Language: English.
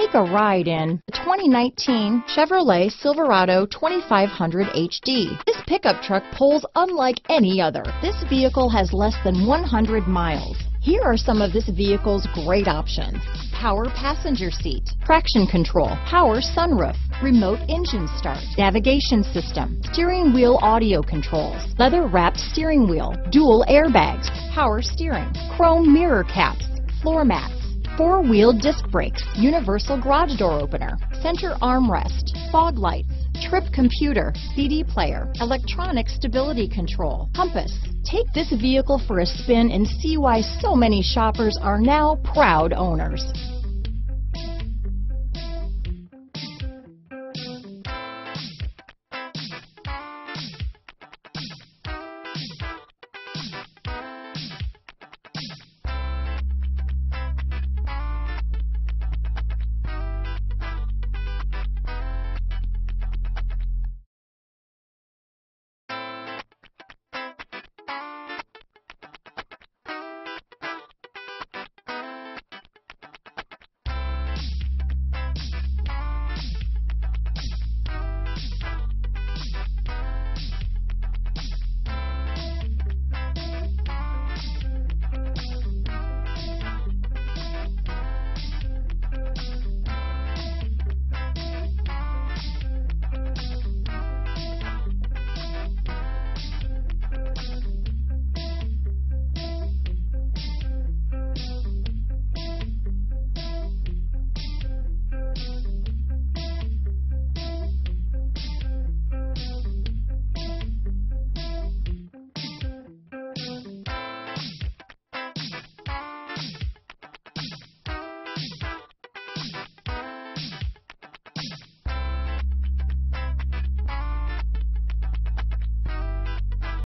Take a ride in the 2019 Chevrolet Silverado 2500 HD. This pickup truck pulls unlike any other. This vehicle has less than 100 miles. Here are some of this vehicle's great options: power passenger seat, traction control, power sunroof, remote engine start, navigation system, steering wheel audio controls, leather-wrapped steering wheel, dual airbags, power steering, chrome mirror caps, floor mats, four-wheel disc brakes, universal garage door opener, center armrest, fog lights, trip computer, CD player, electronic stability control, compass. Take this vehicle for a spin and see why so many shoppers are now proud owners.